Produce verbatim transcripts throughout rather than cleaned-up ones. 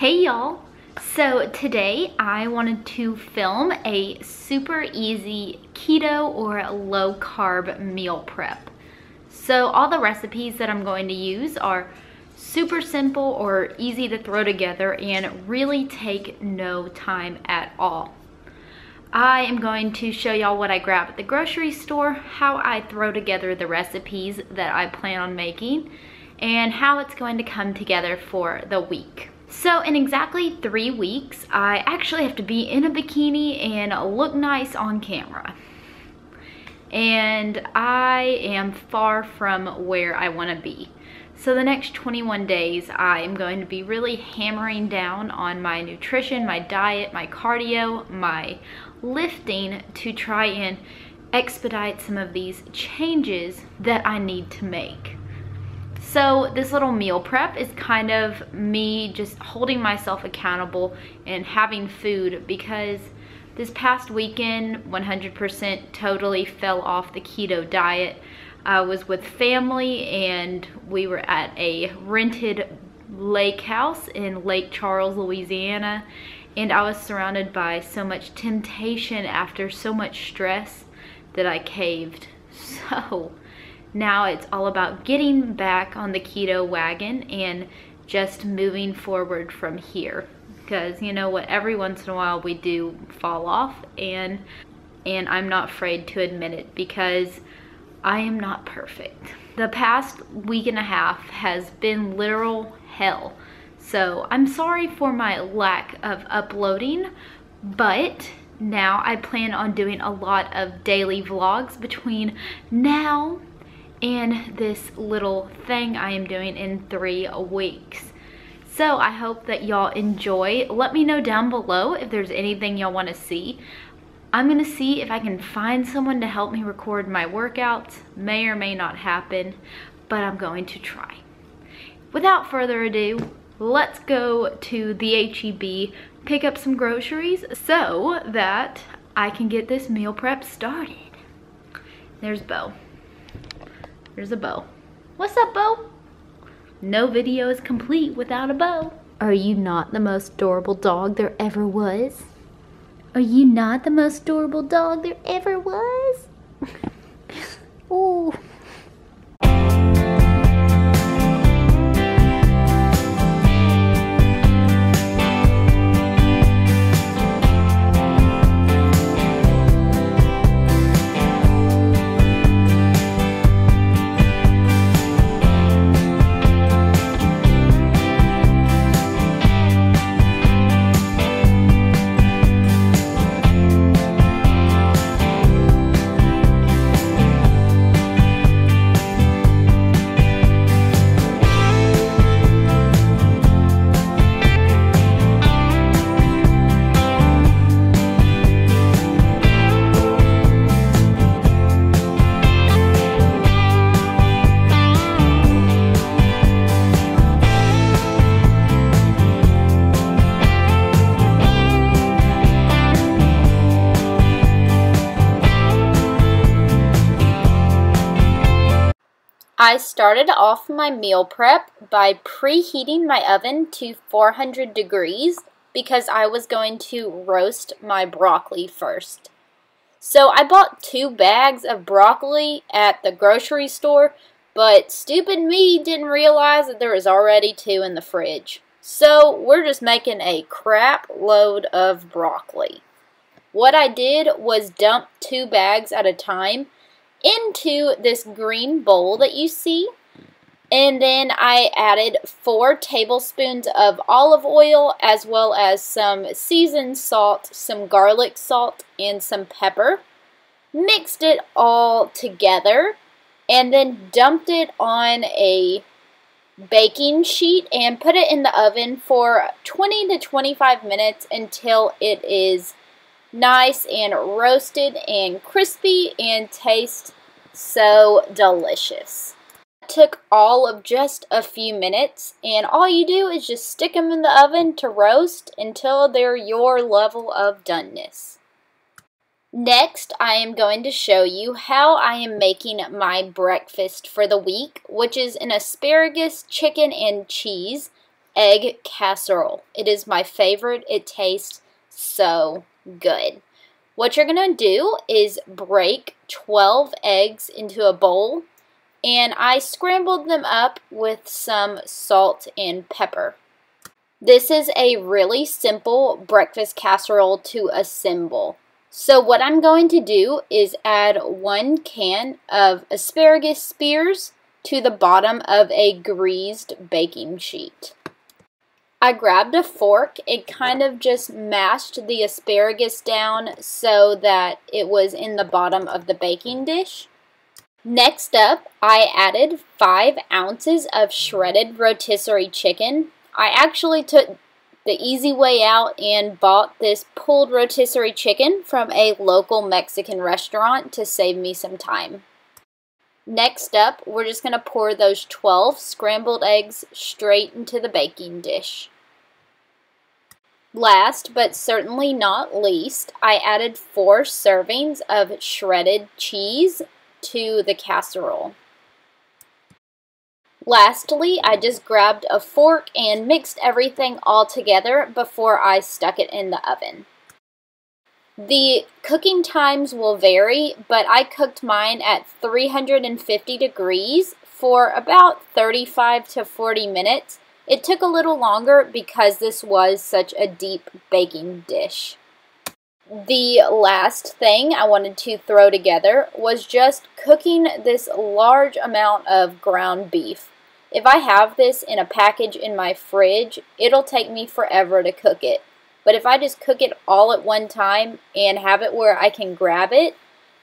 Hey y'all, so today I wanted to film a super easy keto or low carb meal prep. So all the recipes that I'm going to use are super simple or easy to throw together and really take no time at all. I am going to show y'all what I grab at the grocery store, how I throw together the recipes that I plan on making, and how it's going to come together for the week. So in exactly three weeks, I actually have to be in a bikini and look nice on camera. And I am far from where I want to be. So the next twenty-one days, I am going to be really hammering down on my nutrition, my diet, my cardio, my lifting to try and expedite some of these changes that I need to make. So this little meal prep is kind of me just holding myself accountable and having food, because this past weekend one hundred percent totally fell off the keto diet. I was with family and we were at a rented lake house in Lake Charles, Louisiana, and I was surrounded by so much temptation after so much stress that I caved. So now it's all about getting back on the keto wagon and just moving forward from here, because you know what, every once in a while we do fall off, and and I'm not afraid to admit it because I am not perfect. The past week and a half has been literal hell, so I'm sorry for my lack of uploading, but now I plan on doing a lot of daily vlogs between now and this little thing I am doing in three weeks. So I hope that y'all enjoy. Let me know down below if there's anything y'all want to see. I'm gonna see if I can find someone to help me record my workouts. May or may not happen, but I'm going to try. Without further ado, let's go to the H E B, pick up some groceries so that I can get this meal prep started. There's Bo. There's a bow. What's up, bow? No video is complete without a bow. Are you not the most adorable dog there ever was? Are you not the most adorable dog there ever was? Ooh. I started off my meal prep by preheating my oven to four hundred degrees because I was going to roast my broccoli first. So I bought two bags of broccoli at the grocery store, but stupid me didn't realize that there was already two in the fridge. So we're just making a crap load of broccoli. What I did was dump two bags at a time into this green bowl that you see, and then I added four tablespoons of olive oil, as well as some seasoned salt, some garlic salt, and some pepper. Mixed it all together and then dumped it on a baking sheet and put it in the oven for twenty to twenty-five minutes until it is nice and roasted and crispy and tastes so delicious. It took all of just a few minutes, and all you do is just stick them in the oven to roast until they're your level of doneness. Next, I am going to show you how I am making my breakfast for the week, which is an asparagus, chicken, and cheese egg casserole. It is my favorite. It tastes so good. What you're going to do is break twelve eggs into a bowl, and I scrambled them up with some salt and pepper. This is a really simple breakfast casserole to assemble. So what I'm going to do is add one can of asparagus spears to the bottom of a greased baking sheet. I grabbed a fork. It kind of just mashed the asparagus down so that it was in the bottom of the baking dish. Next up, I added five ounces of shredded rotisserie chicken. I actually took the easy way out and bought this pulled rotisserie chicken from a local Mexican restaurant to save me some time. Next up, we're just going to pour those twelve scrambled eggs straight into the baking dish. Last, but certainly not least, I added four servings of shredded cheese to the casserole. Lastly, I just grabbed a fork and mixed everything all together before I stuck it in the oven. The cooking times will vary, but I cooked mine at three hundred fifty degrees for about thirty-five to forty minutes. It took a little longer because this was such a deep baking dish. The last thing I wanted to throw together was just cooking this large amount of ground beef. If I have this in a package in my fridge, it'll take me forever to cook it. But if I just cook it all at one time and have it where I can grab it,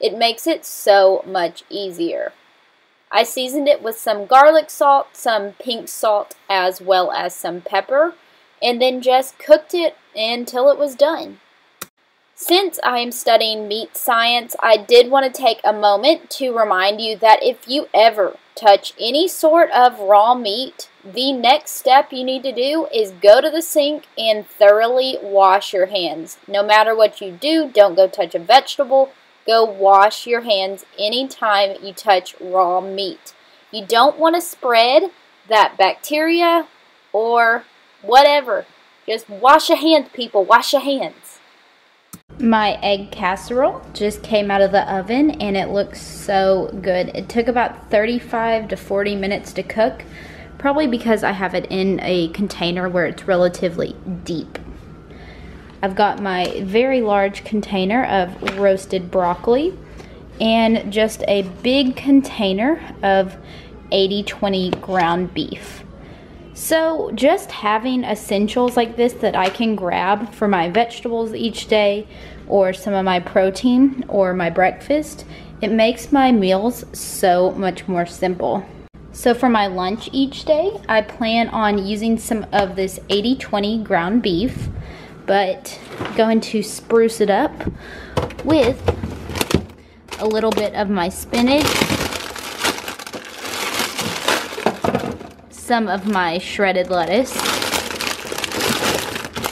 it makes it so much easier. I seasoned it with some garlic salt, some pink salt, as well as some pepper, and then just cooked it until it was done. Since I am studying meat science, I did want to take a moment to remind you that if you ever touch any sort of raw meat, the next step you need to do is go to the sink and thoroughly wash your hands. No matter what you do, don't go touch a vegetable. Go wash your hands anytime you touch raw meat. You don't want to spread that bacteria or whatever. Just wash your hands, people. Wash your hands. My egg casserole just came out of the oven and it looks so good. It took about thirty-five to forty minutes to cook, probably because I have it in a container where it's relatively deep. I've got my very large container of roasted broccoli and just a big container of eighty twenty ground beef. So just having essentials like this that I can grab for my vegetables each day or some of my protein or my breakfast, it makes my meals so much more simple. So for my lunch each day, I plan on using some of this eighty twenty ground beef, but going to spruce it up with a little bit of my spinach, some of my shredded lettuce.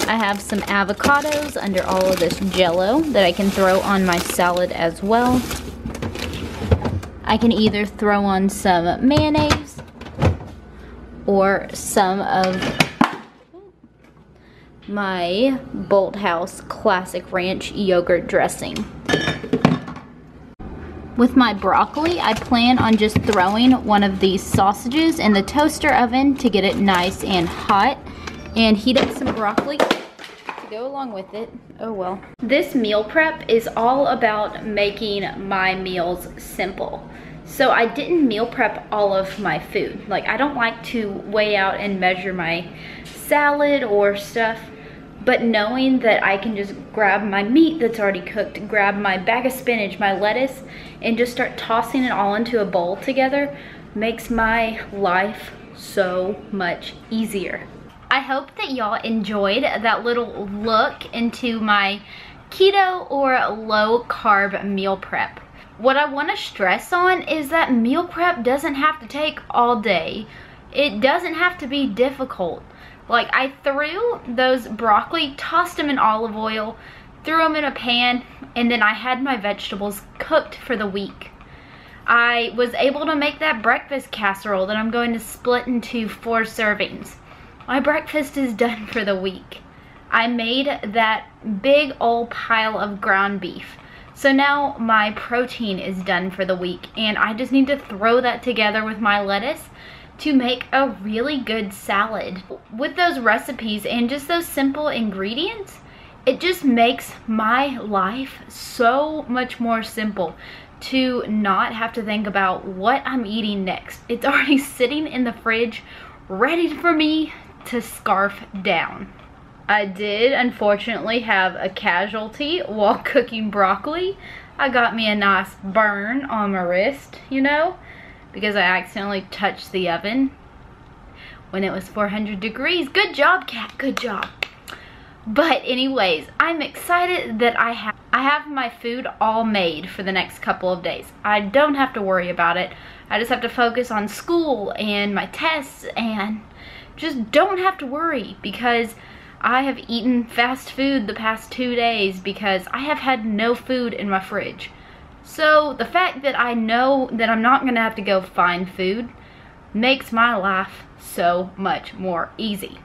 I have some avocados under all of this jello that I can throw on my salad as well. I can either throw on some mayonnaise or some of my Bolthouse classic ranch yogurt dressing. With my broccoli, I plan on just throwing one of these sausages in the toaster oven to get it nice and hot, and heat up some broccoli to go along with it. Oh well. This meal prep is all about making my meals simple. So I didn't meal prep all of my food. Like, I don't like to weigh out and measure my salad or stuff. But knowing that I can just grab my meat that's already cooked, grab my bag of spinach, my lettuce, and just start tossing it all into a bowl together makes my life so much easier. I hope that y'all enjoyed that little look into my keto or low carb meal prep. What I want to stress on is that meal prep doesn't have to take all day. It doesn't have to be difficult. Like, I threw those broccoli, tossed them in olive oil, threw them in a pan, and then I had my vegetables cooked for the week. I was able to make that breakfast casserole that I'm going to split into four servings. My breakfast is done for the week. I made that big old pile of ground beef. So now my protein is done for the week, and I just need to throw that together with my lettuce to make a really good salad. With those recipes and just those simple ingredients, it just makes my life so much more simple to not have to think about what I'm eating next. It's already sitting in the fridge ready for me to scarf down. I did unfortunately have a casualty while cooking broccoli. I got me a nice burn on my wrist, you know, because I accidentally touched the oven when it was four hundred degrees. Good job, cat, good job. But anyways, I'm excited that I have I have my food all made for the next couple of days. I don't have to worry about it. I just have to focus on school and my tests and just don't have to worry, because I have eaten fast food the past two days because I have had no food in my fridge. So the fact that I know that I'm not gonna have to go find food makes my life so much more easy.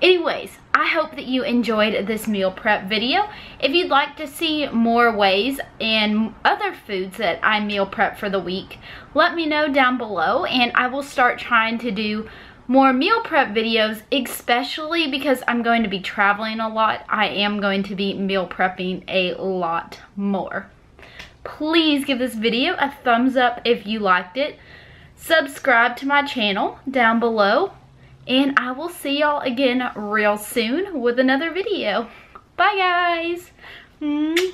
Anyways, I hope that you enjoyed this meal prep video. If you'd like to see more ways and other foods that I meal prep for the week, let me know down below and I will start trying to do more meal prep videos, especially because I'm going to be traveling a lot. I am going to be meal prepping a lot more. Please give this video a thumbs up if you liked it. Subscribe to my channel down below, and I will see y'all again real soon with another video. Bye guys!